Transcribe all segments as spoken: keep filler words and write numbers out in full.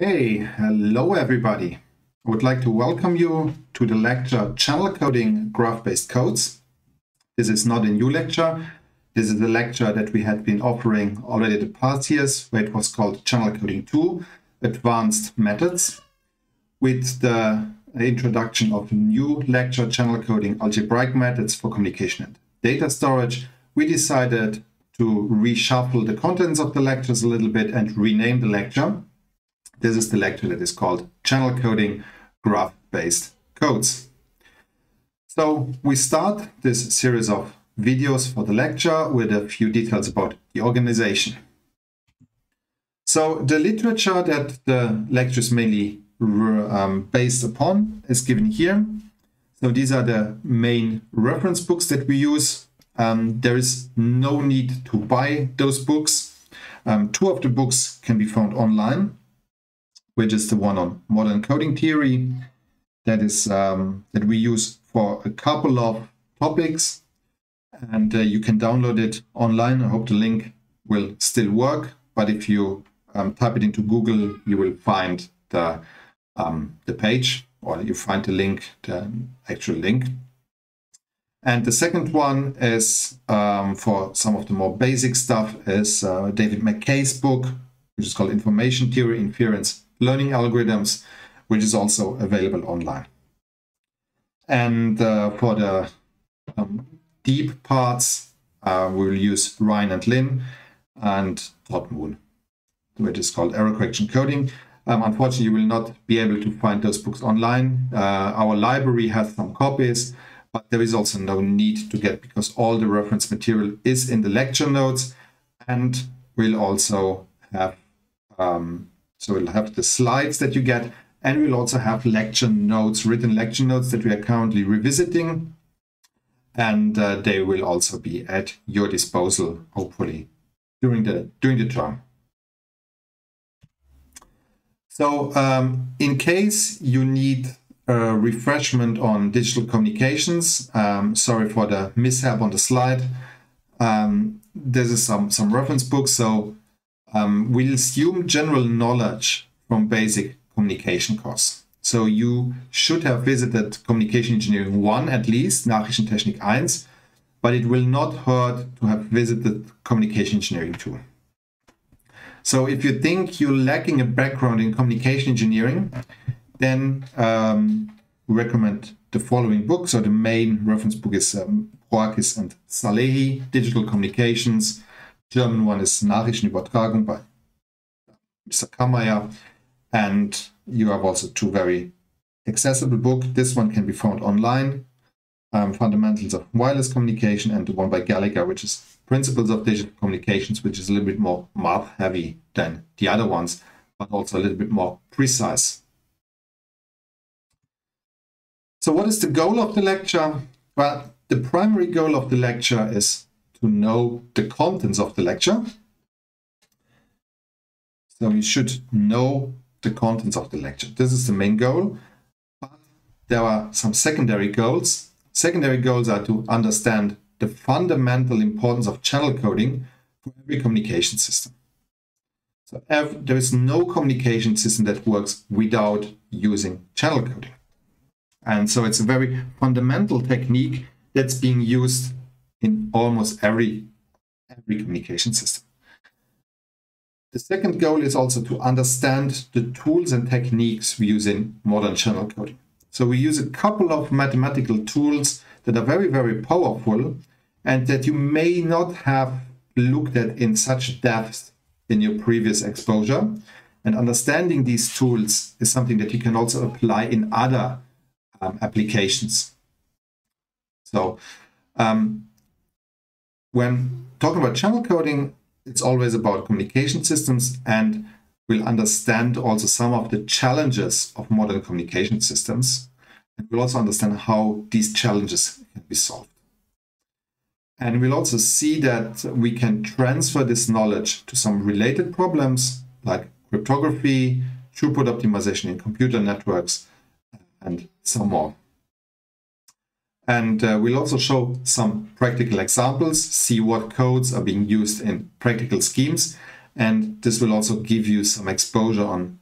Hey, hello everybody. I would like to welcome you to the lecture Channel Coding Graph Based Codes. This is not a new lecture. This is a lecture that we had been offering already the past years, where it was called Channel Coding two Advanced Methods. With the introduction of a new lecture, Channel Coding Algebraic Methods for Communication and Data Storage, we decided to reshuffle the contents of the lectures a little bit and rename the lecture. This is the lecture that is called Channel Coding Graph-Based Codes. So we start this series of videos for the lecture with a few details about the organization. So the literature that the lecture is mainly um, based upon is given here. So these are the main reference books that we use. Um, there is no need to buy those books. Um, two of the books can be found online, which is the one on modern coding theory that is um, that we use for a couple of topics, and uh, you can download it online. I hope the link will still work, but if you um, type it into Google, you will find the um, the page, or you find the link, the actual link. And the second one is um, for some of the more basic stuff is uh, David McKay's book, which is called Information Theory, Inference, Learning Algorithms, which is also available online. And uh, for the um, deep parts, uh, we will use Ryan and Lin and Todd Moon, which is called Error Correction Coding. Um, unfortunately, you will not be able to find those books online. Uh, our library has some copies, but there is also no need to get, because all the reference material is in the lecture notes, and we'll also have um, so we'll have the slides that you get, and we'll also have lecture notes, written lecture notes that we are currently revisiting, and uh, they will also be at your disposal, hopefully, during the during the term. So um, in case you need a refreshment on digital communications, um, sorry for the mishap on the slide. Um, this is some some reference books. So Um, we'll assume general knowledge from basic communication course. So you should have visited Communication Engineering one at least, Nachrichten Technik one, but it will not hurt to have visited Communication Engineering two. So if you think you're lacking a background in communication engineering, then um, we recommend the following books. So the main reference book is um, Proakis and Salehi, Digital Communications. German one is Nachrichtenübertragung by Mister Kammeyer, and you have also two very accessible books. This one can be found online, um, Fundamentals of Wireless Communication, and the one by Gallagher, which is Principles of Digital Communications, which is a little bit more math heavy than the other ones, but also a little bit more precise. So what is the goal of the lecture? Well, the primary goal of the lecture is to know the contents of the lecture. So you should know the contents of the lecture. This is the main goal, but there are some secondary goals. Secondary goals are to understand the fundamental importance of channel coding for every communication system. So every, there is no communication system that works without using channel coding. And so it's a very fundamental technique that's being used in almost every, every communication system. The second goal is also to understand the tools and techniques we use in modern channel coding. So we use a couple of mathematical tools that are very, very powerful and that you may not have looked at in such depth in your previous exposure. And understanding these tools is something that you can also apply in other um, applications. So um, when talking about channel coding, it's always about communication systems, and we'll understand also some of the challenges of modern communication systems. And we'll also understand how these challenges can be solved. And we'll also see that we can transfer this knowledge to some related problems like cryptography, throughput optimization in computer networks, and some more. And uh, we'll also show some practical examples, see what codes are being used in practical schemes. And this will also give you some exposure on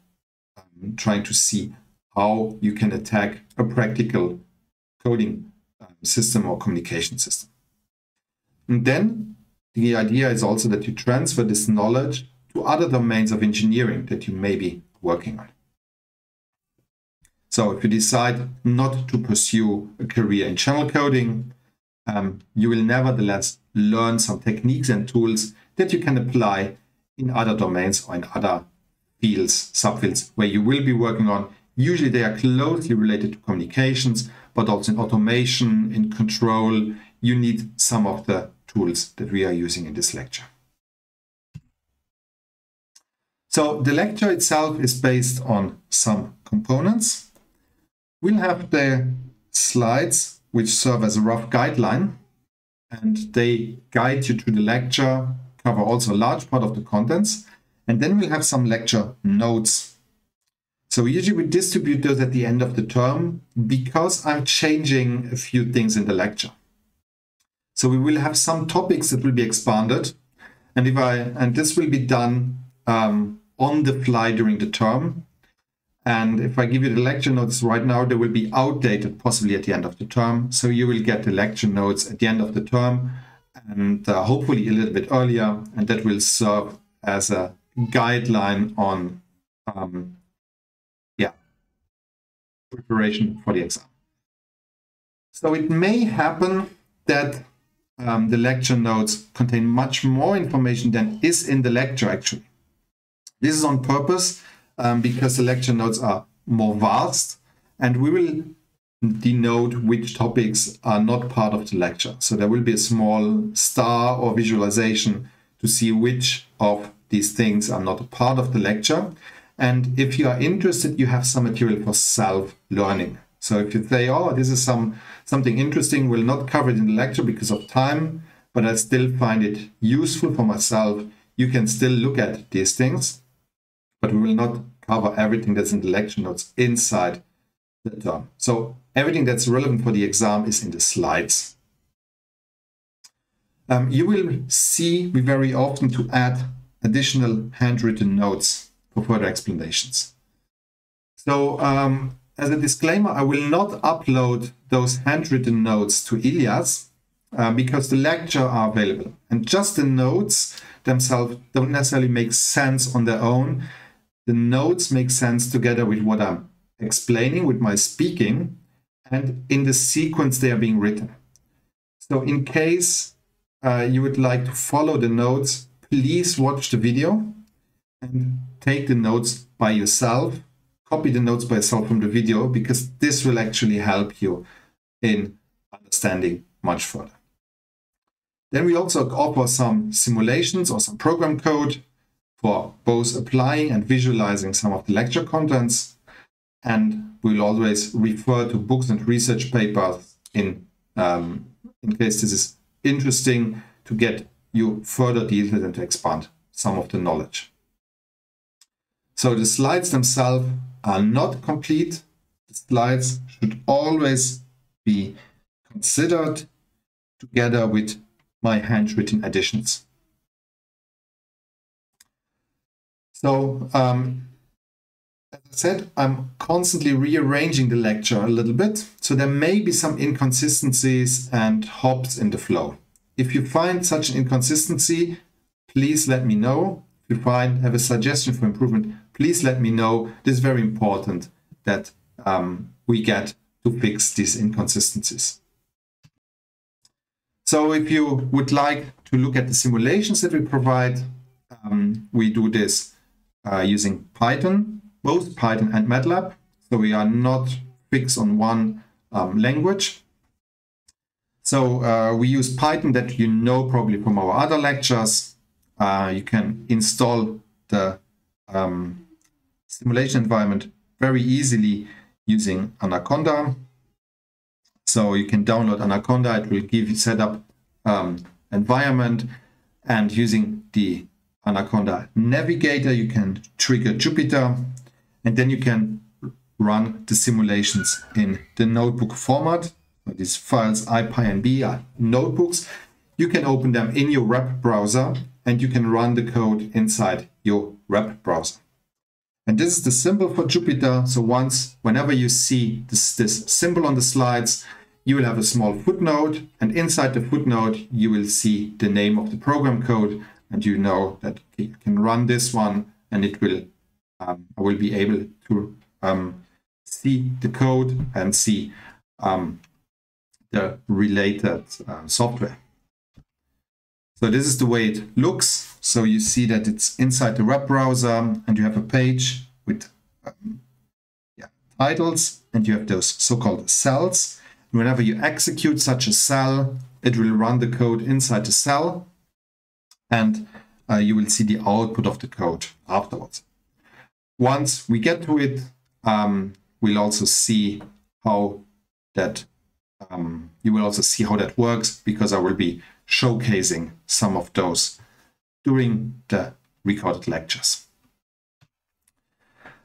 trying to see how you can attack a practical coding system or communication system. And then the idea is also that you transfer this knowledge to other domains of engineering that you may be working on. So if you decide not to pursue a career in channel coding, um, you will nevertheless learn some techniques and tools that you can apply in other domains or in other fields, subfields where you will be working on. Usually they are closely related to communications, but also in automation, in control, you need some of the tools that we are using in this lecture. So the lecture itself is based on some components. We'll have the slides which serve as a rough guideline, and they guide you through the lecture, cover also a large part of the contents, and then we'll have some lecture notes. So usually we distribute those at the end of the term because I'm changing a few things in the lecture. So we will have some topics that will be expanded, and if I and this will be done um, on the fly during the term. And if I give you the lecture notes right now, they will be outdated possibly at the end of the term. So you will get the lecture notes at the end of the term, and uh, hopefully a little bit earlier. And that will serve as a guideline on um, yeah, preparation for the exam. So it may happen that um, the lecture notes contain much more information than is in the lecture actually. This is on purpose. Um, because the lecture notes are more vast, and we will denote which topics are not part of the lecture. So there will be a small star or visualization to see which of these things are not a part of the lecture. And if you are interested, you have some material for self-learning. So if you say, oh, this is some something interesting, we'll not cover it in the lecture because of time, but I still find it useful for myself, you can still look at these things. But we will not cover everything that's in the lecture notes inside the term. So everything that's relevant for the exam is in the slides. Um, you will see we very often to add additional handwritten notes for further explanations. So um, as a disclaimer, I will not upload those handwritten notes to Ilias uh, because the lecture are available. And just the notes themselves don't necessarily make sense on their own. The notes make sense together with what I'm explaining, with my speaking, and in the sequence they are being written. So in case uh, you would like to follow the notes, please watch the video and take the notes by yourself. Copy the notes by yourself from the video, because this will actually help you in understanding much further. Then we also offer some simulations or some program code for both applying and visualizing some of the lecture contents. And we'll always refer to books and research papers in, um, in case this is interesting to get you further detailed and to expand some of the knowledge. So the slides themselves are not complete. The slides should always be considered together with my handwritten additions. So, um, as I said, I'm constantly rearranging the lecture a little bit. So there may be some inconsistencies and hops in the flow. If you find such an inconsistency, please let me know. If you find have a suggestion for improvement, please let me know. This is very important that um, we get to fix these inconsistencies. So if you would like to look at the simulations that we provide, um, we do this Uh, using Python, both Python and MATLAB. So we are not fixed on one um, language. So uh, we use Python that you know probably from our other lectures. Uh, you can install the um, simulation environment very easily using Anaconda. So you can download Anaconda. It will give you set up um, environment, and using the Anaconda Navigator, you can trigger Jupyter, and then you can run the simulations in the notebook format. These files I P Y N B are notebooks. You can open them in your web browser, and you can run the code inside your web browser. And this is the symbol for Jupyter. So once, whenever you see this, this symbol on the slides, you will have a small footnote, and inside the footnote, you will see the name of the program code, and you know that you can run this one, and it will, um, I will be able to um, see the code and see um, the related uh, software. So this is the way it looks. So you see that it's inside the web browser, and you have a page with um, yeah, titles, and you have those so-called cells. Whenever you execute such a cell, it will run the code inside the cell, and uh, you will see the output of the code afterwards. Once we get to it, um, we'll also see how that um, you will also see how that works, because I will be showcasing some of those during the recorded lectures.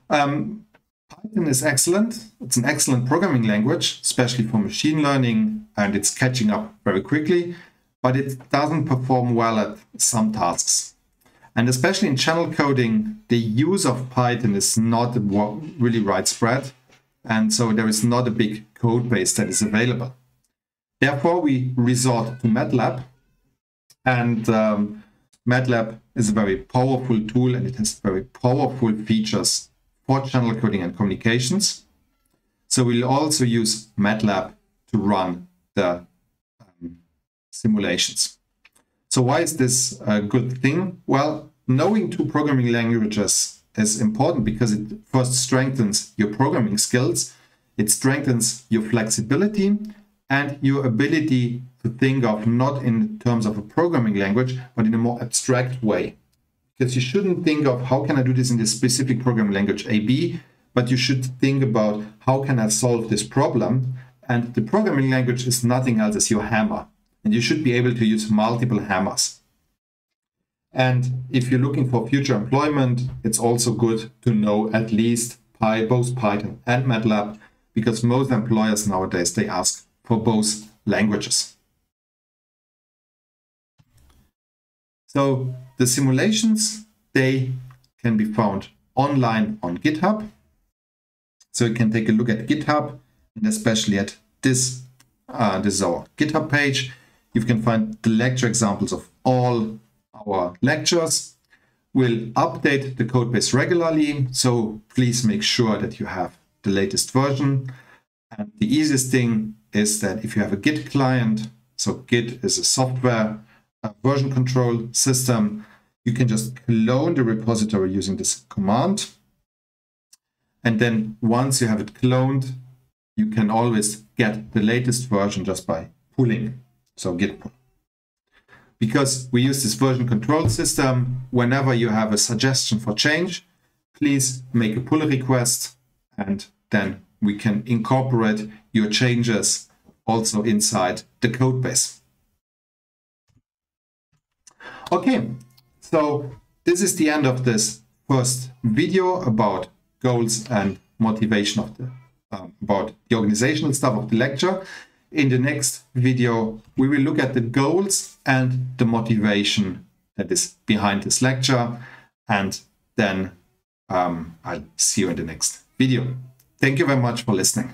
Um, Python is excellent. It's an excellent programming language, especially for machine learning, and it's catching up very quickly, but it doesn't perform well at some tasks. And especially in channel coding, the use of Python is not really widespread, and so there is not a big code base that is available. Therefore, we resort to MATLAB, and um, MATLAB is a very powerful tool, and it has very powerful features for channel coding and communications. So we'll also use MATLAB to run the um, simulations. So why is this a good thing? Well, knowing two programming languages is important because it first strengthens your programming skills, it strengthens your flexibility, and your ability to think of not in terms of a programming language, but in a more abstract way. Because you shouldn't think of how can I do this in this specific programming language A B, but you should think about how can I solve this problem. And the programming language is nothing else as your hammer. And you should be able to use multiple hammers. And if you're looking for future employment, it's also good to know at least both Python and MATLAB, because most employers nowadays, they ask for both languages. So the simulations, they can be found online on GitHub. So you can take a look at GitHub, and especially at this, uh, this is our GitHub page. You can find the lecture examples of all our lectures. We'll update the code base regularly, so please make sure that you have the latest version. And the easiest thing is that if you have a Git client, so Git is a software a version control system, you can just clone the repository using this command. And then once you have it cloned, you can always get the latest version just by pulling, so git pull. Because we use this version control system, whenever you have a suggestion for change, please make a pull request, and then we can incorporate your changes also inside the code base. Okay, so this is the end of this first video about goals and motivation of the, um, about the organizational stuff of the lecture. In the next video, we will look at the goals and the motivation that is behind this lecture. And then um, I'll see you in the next video. Thank you very much for listening.